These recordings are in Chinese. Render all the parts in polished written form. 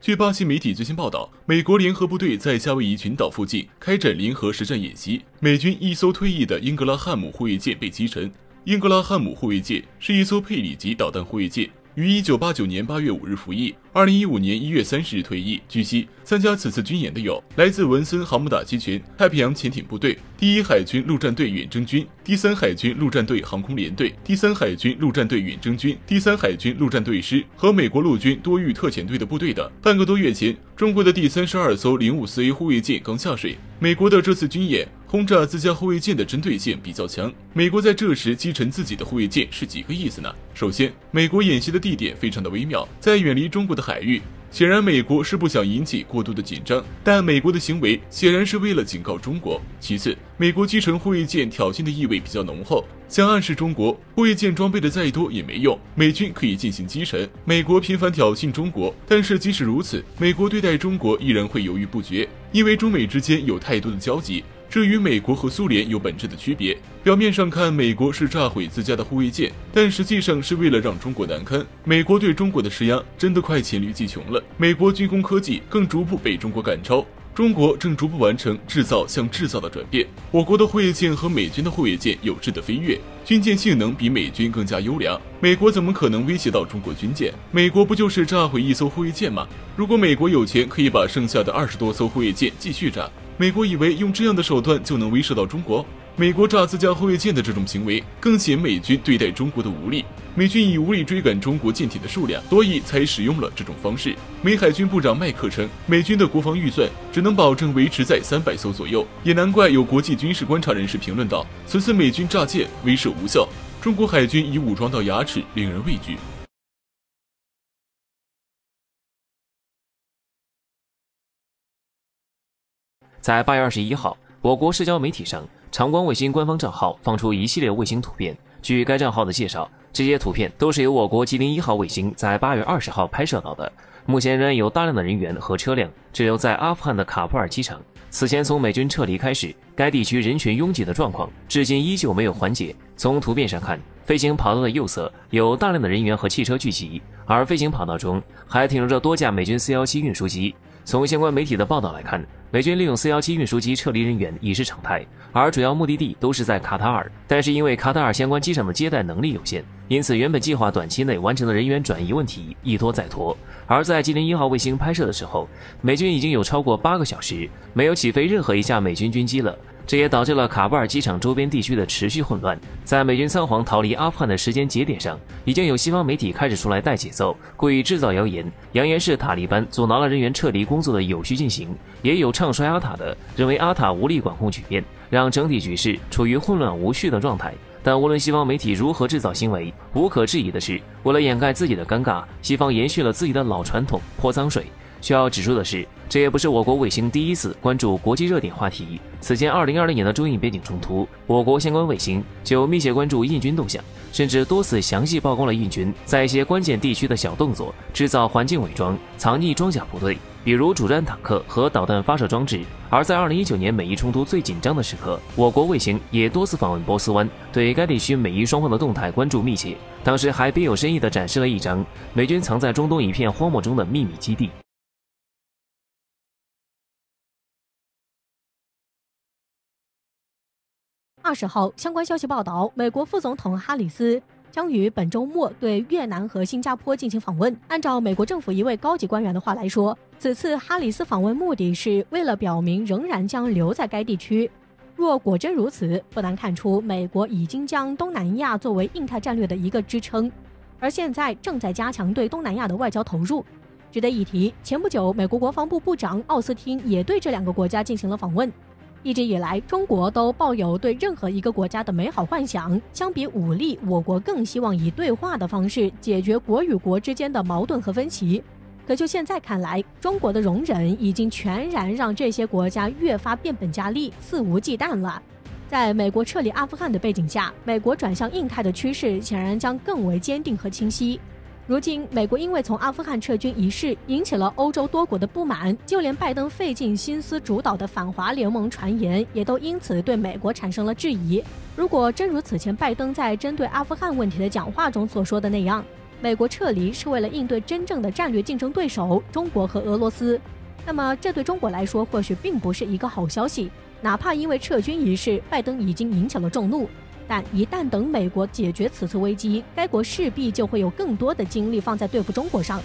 据巴西媒体最新报道，美国联合部队在夏威夷群岛附近开展联合实战演习，美军一艘退役的英格拉汉姆护卫舰被击沉。英格拉汉姆护卫舰是一艘佩里级导弹护卫舰，于1989年8月5日服役，2015年1月30日退役。据悉，参加此次军演的有来自文森航母打击群、太平洋潜艇部队、第一海军陆战队远征军、第三海军陆战队航空联队、第三海军陆战队远征军、第三海军陆战队师和美国陆军多域特遣队的部队等。半个多月前，中国的第32艘 054A 护卫舰刚下水，美国的这次军演轰炸自家护卫舰的针对性比较强，美国在这时击沉自己的护卫舰是几个意思呢？首先，美国演习的地点非常的微妙，在远离中国的海域，显然美国是不想引起过度的紧张，但美国的行为显然是为了警告中国。其次，美国击沉护卫舰挑衅的意味比较浓厚，想暗示中国护卫舰装备的再多也没用，美军可以进行击沉。美国频繁挑衅中国，但是即使如此，美国对待中国依然会犹豫不决，因为中美之间有太多的交集，这与美国和苏联有本质的区别。表面上看，美国是炸毁自家的护卫舰，但实际上是为了让中国难堪。美国对中国的施压真的快黔驴技穷了，美国军工科技更逐步被中国赶超，中国正逐步完成制造向制造的转变。我国的护卫舰和美军的护卫舰有质的飞跃，军舰性能比美军更加优良，美国怎么可能威胁到中国军舰？美国不就是炸毁一艘护卫舰吗？如果美国有钱，可以把剩下的20多艘护卫舰继续炸。美国以为用这样的手段就能威慑到中国？美国炸自家护卫舰的这种行为，更显美军对待中国的无力。美军以无力追赶中国舰艇的数量，所以才使用了这种方式。美海军部长麦克称，美军的国防预算只能保证维持在300艘左右，也难怪有国际军事观察人士评论道：“此次美军炸舰威慑无效，中国海军已武装到牙齿，令人畏惧。”在8月21号，我国社交媒体上，长光卫星官方账号放出一系列卫星图片。据该账号的介绍，这些图片都是由我国吉林1号卫星在8月20号拍摄到的。目前仍有大量的人员和车辆滞留在阿富汗的卡布尔机场。此前从美军撤离开始，该地区人群拥挤的状况至今依旧没有缓解。从图片上看，飞行跑道的右侧有大量的人员和汽车聚集，而飞行跑道中还停留着多架美军417运输机。从相关媒体的报道来看，美军利用417运输机撤离人员已是常态，而主要目的地都是在卡塔尔。但是因为卡塔尔相关机场的接待能力有限，因此原本计划短期内完成的人员转移问题一拖再拖。而在吉林1号卫星拍摄的时候，美军已经有超过8个小时没有起飞任何一架美军军机了，这也导致了卡布尔机场周边地区的持续混乱。在美军仓皇逃离阿富汗的时间节点上，已经有西方媒体开始出来带节奏，故意制造谣言，扬言是塔利班阻挠了人员撤离工作的有序进行，也有唱衰阿塔的，认为阿塔无力管控局面，让整体局势处于混乱无序的状态。但无论西方媒体如何制造行为，无可置疑的是，为了掩盖自己的尴尬，西方延续了自己的老传统泼脏水。需要指出的是，这也不是我国卫星第一次关注国际热点话题。此前2020年的中印边境冲突，我国相关卫星就密切关注印军动向，甚至多次详细曝光了印军在一些关键地区的小动作，制造环境伪装，藏匿装甲部队，比如主战坦克和导弹发射装置。而在2019年美伊冲突最紧张的时刻，我国卫星也多次访问波斯湾，对该地区美伊双方的动态关注密切。当时还别有深意地展示了一张美军藏在中东一片荒漠中的秘密基地。20号，相关消息报道，美国副总统哈里斯将于本周末对越南和新加坡进行访问。按照美国政府一位高级官员的话来说，此次哈里斯访问目的是为了表明仍然将留在该地区。若果真如此，不难看出美国已经将东南亚作为印太战略的一个支撑，而现在正在加强对东南亚的外交投入。值得一提，前不久美国国防部部长奥斯汀也对这两个国家进行了访问。一直以来，中国都抱有对任何一个国家的美好幻想，相比武力，我国更希望以对话的方式解决国与国之间的矛盾和分歧。可就现在看来，中国的容忍已经全然让这些国家越发变本加厉，肆无忌惮了。在美国撤离阿富汗的背景下，美国转向印太的趋势显然将更为坚定和清晰。如今，美国因为从阿富汗撤军一事引起了欧洲多国的不满，就连拜登费尽心思主导的反华联盟传言也都因此对美国产生了质疑。如果真如此前拜登在针对阿富汗问题的讲话中所说的那样，美国撤离是为了应对真正的战略竞争对手中国和俄罗斯。那么，这对中国来说或许并不是一个好消息。哪怕因为撤军一事，拜登已经引起了众怒，但一旦等美国解决此次危机，该国势必就会有更多的精力放在对付中国上。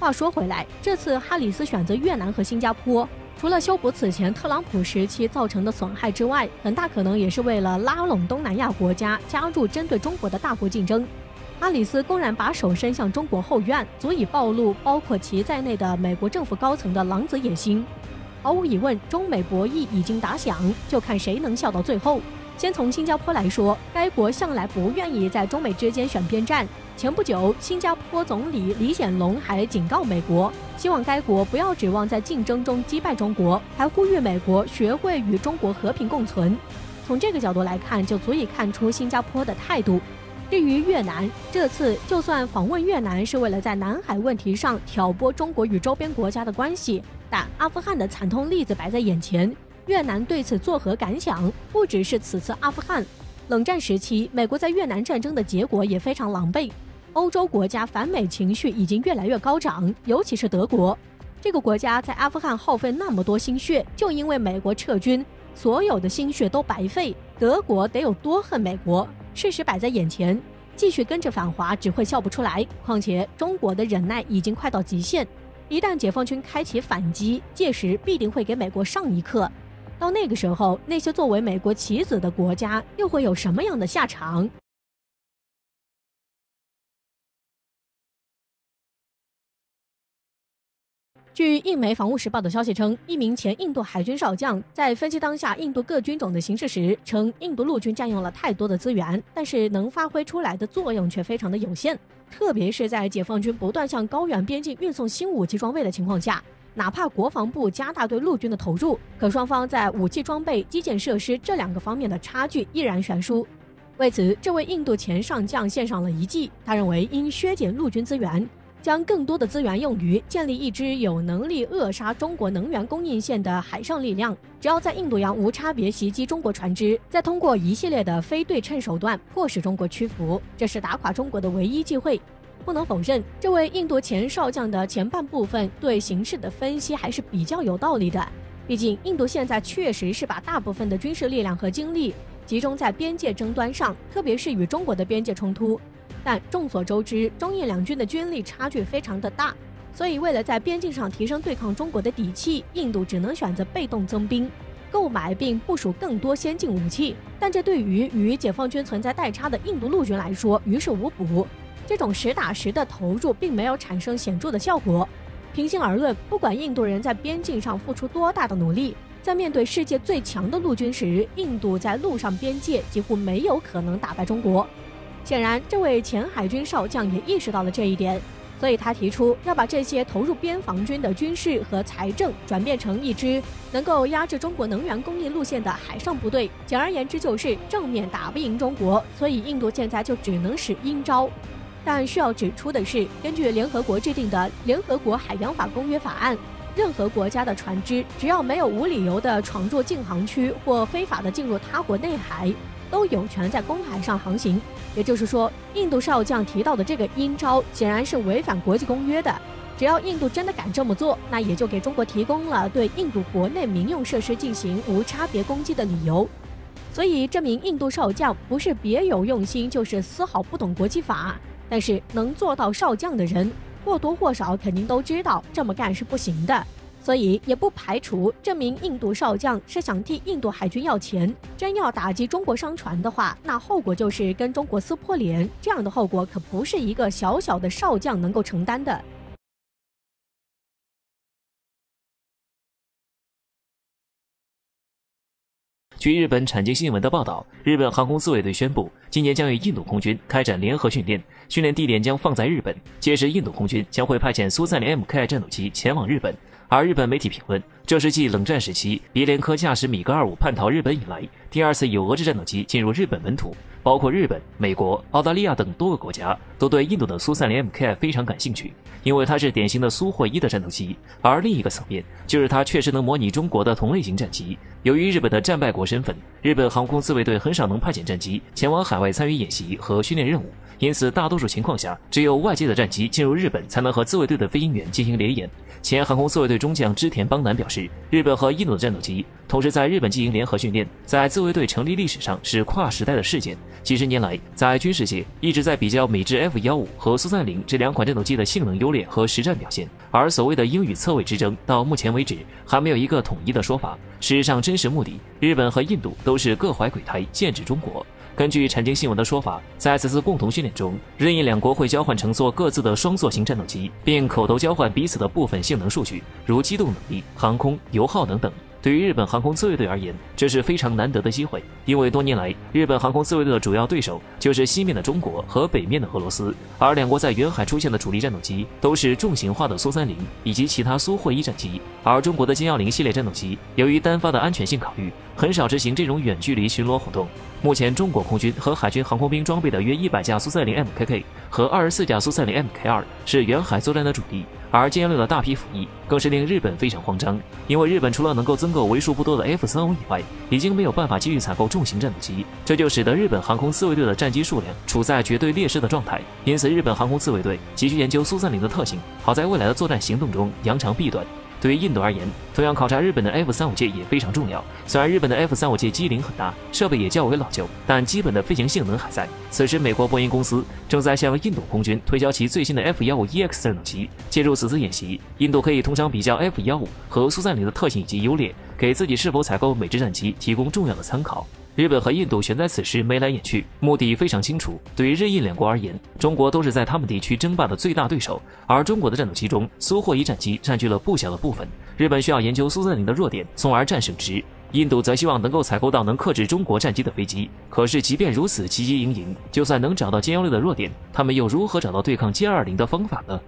话说回来，这次哈里斯选择越南和新加坡，除了修补此前特朗普时期造成的损害之外，很大可能也是为了拉拢东南亚国家加入针对中国的大国竞争。哈里斯公然把手伸向中国后院，足以暴露包括其在内的美国政府高层的狼子野心。毫无疑问，中美博弈已经打响，就看谁能笑到最后。先从新加坡来说，该国向来不愿意在中美之间选边站。前不久，新加坡总理李显龙还警告美国，希望该国不要指望在竞争中击败中国，还呼吁美国学会与中国和平共存。从这个角度来看，就足以看出新加坡的态度。至于越南，这次就算访问越南是为了在南海问题上挑拨中国与周边国家的关系，但阿富汗的惨痛例子摆在眼前，越南对此作何感想？不只是此次阿富汗，冷战时期美国在越南战争的结果也非常狼狈。欧洲国家反美情绪已经越来越高涨，尤其是德国，这个国家在阿富汗耗费那么多心血，就因为美国撤军，所有的心血都白费，德国得有多恨美国？事实摆在眼前，继续跟着反华只会笑不出来。况且中国的忍耐已经快到极限，一旦解放军开启反击，届时必定会给美国上一课。到那个时候，那些作为美国棋子的国家又会有什么样的下场？据印媒《防务时报》的消息称，一名前印度海军少将在分析当下印度各军种的形势时称，印度陆军占用了太多的资源，但是能发挥出来的作用却非常的有限，特别是在解放军不断向高原边境运送新武器装备的情况下，哪怕国防部加大对陆军的投入，可双方在武器装备、基建设施这两个方面的差距依然悬殊。为此，这位印度前上将献上了一计，他认为应削减陆军资源，将更多的资源用于建立一支有能力扼杀中国能源供应线的海上力量，只要在印度洋无差别袭击中国船只，再通过一系列的非对称手段迫使中国屈服，这是打垮中国的唯一机会。不能否认，这位印度前少将的前半部分对形势的分析还是比较有道理的，毕竟印度现在确实是把大部分的军事力量和精力集中在边界争端上，特别是与中国的边界冲突。但众所周知，中印两军的军力差距非常的大，所以为了在边境上提升对抗中国的底气，印度只能选择被动增兵，购买并部署更多先进武器，但这对于与解放军存在代差的印度陆军来说于事无补。这种实打实的投入并没有产生显著的效果。平心而论，不管印度人在边境上付出多大的努力，在面对世界最强的陆军时，印度在陆上边界几乎没有可能打败中国。显然，这位前海军少将也意识到了这一点，所以他提出要把这些投入边防军的军事和财政转变成一支能够压制中国能源供应路线的海上部队。简而言之，就是正面打不赢中国，所以印度现在就只能使阴招。但需要指出的是，根据联合国制定的《联合国海洋法公约法案》，任何国家的船只只要没有无理由的闯入禁航区或非法的进入他国内海，都有权在公海上航行。也就是说，印度少将提到的这个阴招显然是违反国际公约的，只要印度真的敢这么做，那也就给中国提供了对印度国内民用设施进行无差别攻击的理由。所以这名印度少将不是别有用心，就是丝毫不懂国际法，但是能做到少将的人或多或少肯定都知道这么干是不行的，所以也不排除这名印度少将是想替印度海军要钱，真要打击中国商船的话，那后果就是跟中国撕破脸，这样的后果可不是一个小小的少将能够承担的。据日本产经新闻的报道，日本航空自卫队宣布，今年将与印度空军开展联合训练，训练地点将放在日本，届时印度空军将会派遣苏-30MKI 战斗机前往日本。而日本媒体评论，这是继冷战时期别连科驾驶米格25叛逃日本以来，第二次有俄制战斗机进入日本本土。包括日本、美国、澳大利亚等多个国家都对印度的苏三零 MKI 非常感兴趣，因为它是典型的苏霍伊的战斗机。而另一个层面就是它确实能模拟中国的同类型战机。由于日本的战败国身份，日本航空自卫队很少能派遣战机前往海外参与演习和训练任务，因此大多数情况下，只有外界的战机进入日本才能和自卫队的飞行员进行联演。前航空自卫队中将织田邦男表示，日本和印度的战斗机同时在日本进行联合训练，在自卫队成立历史上是跨时代的事件。几十年来，在军事界一直在比较美制 F-15 和苏30这两款战斗机的性能优劣和实战表现，而所谓的英语侧尾之争，到目前为止还没有一个统一的说法。事实上，真实目的，日本和印度都是各怀鬼胎，剑指中国。根据产经新闻的说法，在此次共同训练中，日印两国会交换乘坐各自的双座型战斗机，并口头交换彼此的部分性能数据，如机动能力、航空、油耗等等。对于日本航空自卫队而言，这是非常难得的机会，因为多年来，日本航空自卫队的主要对手就是西面的中国和北面的俄罗斯，而两国在远海出现的主力战斗机都是重型化的苏30以及其他苏霍伊战机，而中国的歼110系列战斗机由于单发的安全性考虑，很少执行这种远距离巡逻活动。目前，中国空军和海军航空兵装备的约100架苏30 MKK 和24架苏30 MK2 是远海作战的主力。而歼6的大批服役更是令日本非常慌张，因为日本除了能够增购为数不多的 F-35 以外，已经没有办法继续采购重型战斗机，这就使得日本航空自卫队的战机数量处在绝对劣势的状态。因此，日本航空自卫队急需研究苏30的特性，好在未来的作战行动中扬长避短。对于印度而言，同样考察日本的 F-35 也非常重要。虽然日本的 F-35 机龄很大，设备也较为老旧，但基本的飞行性能还在。此时，美国波音公司正在向印度空军推销其最新的 F-15EX 战斗机。借助此次演习，印度可以通常比较 F-15 和苏30的特性以及优劣，给自己是否采购美制战机提供重要的参考。日本和印度选在此时眉来眼去，目的非常清楚。对于日印两国而言，中国都是在他们地区争霸的最大对手，而中国的战斗机中，苏霍伊战机占据了不小的部分。日本需要研究苏30的弱点，从而战胜之。印度则希望能够采购到能克制中国战机的飞机，可是即便如此，汲汲营营，就算能找到歼16的弱点，他们又如何找到对抗歼20的方法呢？